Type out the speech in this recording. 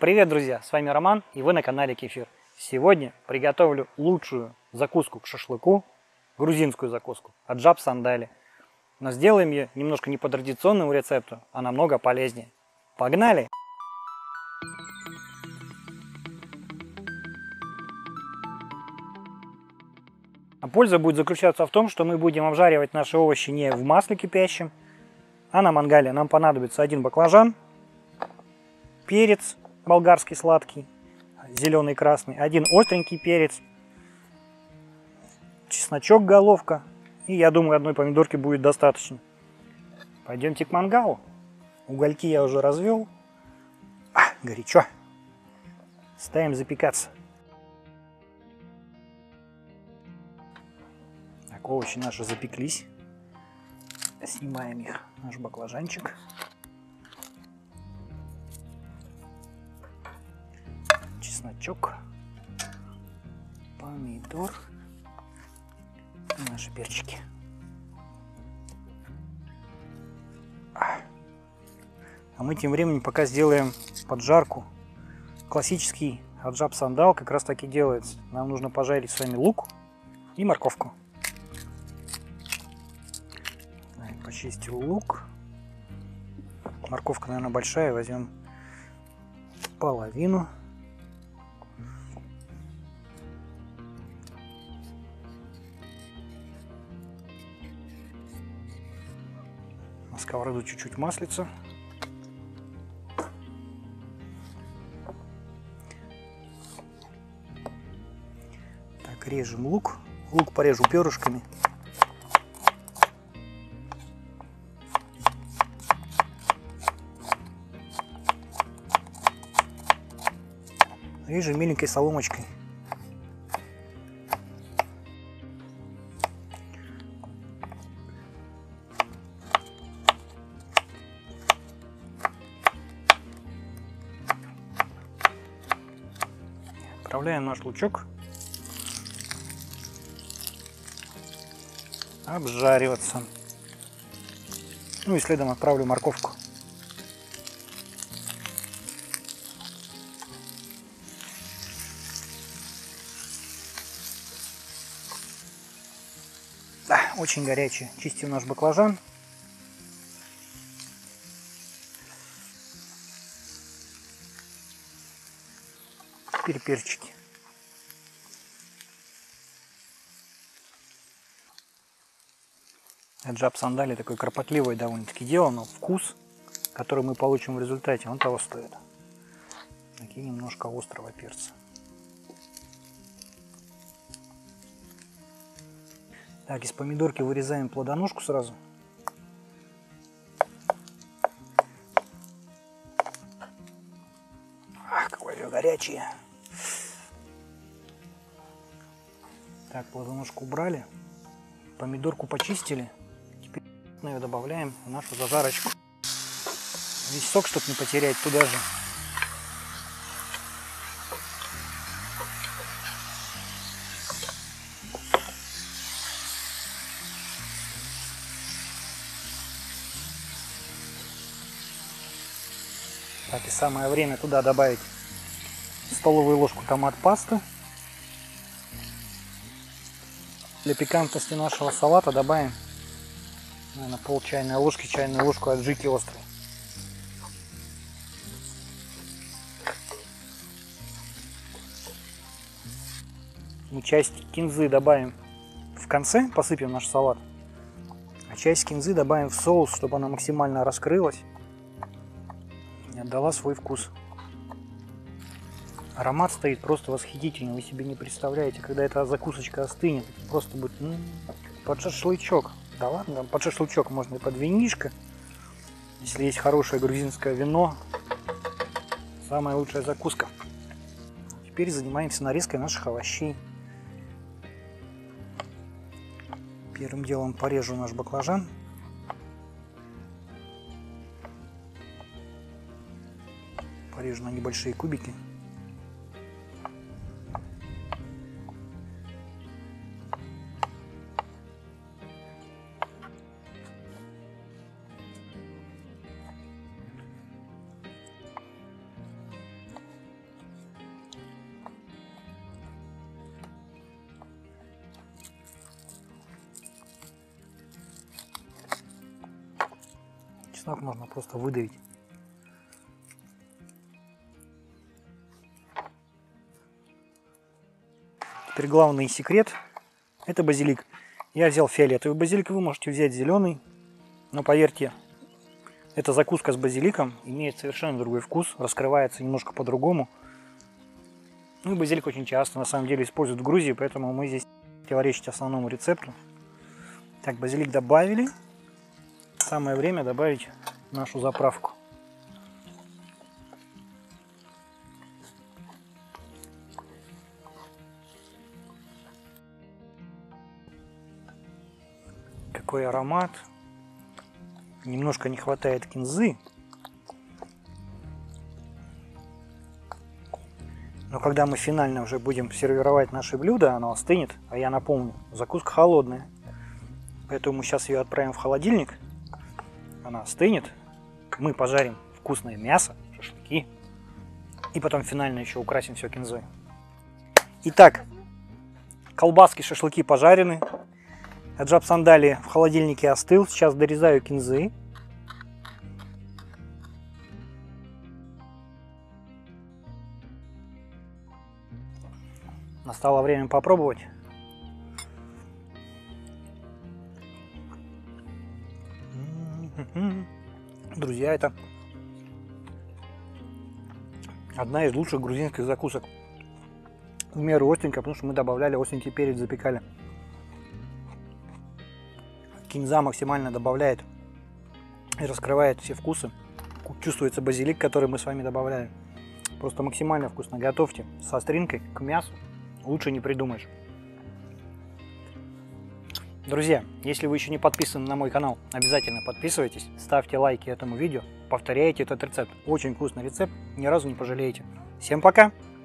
Привет, друзья! С вами Роман, и вы на канале Кефир. Сегодня приготовлю лучшую закуску к шашлыку, грузинскую закуску, аджапсандали. Но сделаем ее немножко не по традиционному рецепту, а намного полезнее. Погнали! А польза будет заключаться в том, что мы будем обжаривать наши овощи не в масле кипящем, а на мангале. Нам понадобится один баклажан, перец болгарский сладкий, зеленый и красный, один остренький перец, чесночок головка, и я думаю, одной помидорки будет достаточно. Пойдемте к мангалу. Угольки я уже развел. Горячо. Ставим запекаться. Так, овощи наши запеклись. Снимаем их, наш баклажанчик. Чесночок, помидор и наши перчики. А мы тем временем пока сделаем поджарку. Классический аджапсандал как раз таки делается. Нам нужно пожарить с вами лук и морковку. Почистил лук. Морковка, наверное, большая. Возьмем половину. На сковороду чуть-чуть маслица. Так, режем лук. Лук порежу перышками. Режем миленькой соломочкой. Отправляем наш лучок обжариваться. Ну и следом отправлю морковку. Очень горячий. Чистим наш баклажан. Теперь перчики. Аджапсандали такое кропотливое довольно-таки дело, но вкус, который мы получим в результате, он того стоит. Такие немножко острого перца. Так, из помидорки вырезаем плодоножку сразу. Ах, какое ее горячее. Так, плодоножку убрали. Помидорку почистили. Теперь ее добавляем в нашу зажарочку. Весь сок, чтобы не потерять, туда же. Так, и самое время туда добавить столовую ложку томат-пасты. Для пикантности нашего салата добавим, наверное, пол чайной ложки, чайную ложку аджики острой. Мы часть кинзы добавим в конце, посыпем наш салат. А часть кинзы добавим в соус, чтобы она максимально раскрылась. Отдала свой вкус. Аромат стоит просто восхитительный. Вы себе не представляете, когда эта закусочка остынет, просто будет под шашлычок. Да ладно, под шашлычок можно и под винишко. Если есть хорошее грузинское вино, самая лучшая закуска. Теперь занимаемся нарезкой наших овощей. Первым делом порежу наш баклажан. Порежу на небольшие кубики. чеснок можно просто выдавить. Теперь главный секрет – это базилик. Я взял фиолетовый базилик, вы можете взять зеленый, но поверьте, эта закуска с базиликом имеет совершенно другой вкус, раскрывается немножко по-другому. Ну и базилик очень часто, на самом деле, используют в Грузии, поэтому мы здесь противоречим основному рецепту. Так, базилик добавили. Самое время добавить нашу заправку. Какой аромат. Немножко не хватает кинзы. Но когда мы финально уже будем сервировать наше блюдо, оно остынет. А я напомню, закуска холодная. Поэтому мы сейчас ее отправим в холодильник. Она остынет. Мы пожарим вкусное мясо, шашлыки. И потом финально еще украсим все кинзой. Итак, колбаски, шашлыки пожарены. Аджапсандали в холодильнике остыл. Сейчас дорезаю кинзы. Настало время попробовать. Друзья, это одна из лучших грузинских закусок. В меру остренько, потому что мы добавляли остренький перец, запекали. Кинза максимально добавляет и раскрывает все вкусы. Чувствуется базилик, который мы с вами добавляли. Просто максимально вкусно. Готовьте со остринкой к мясу. Лучше не придумаешь. Друзья, если вы еще не подписаны на мой канал, обязательно подписывайтесь, ставьте лайки этому видео, повторяйте этот рецепт. Очень вкусный рецепт, ни разу не пожалеете. Всем пока!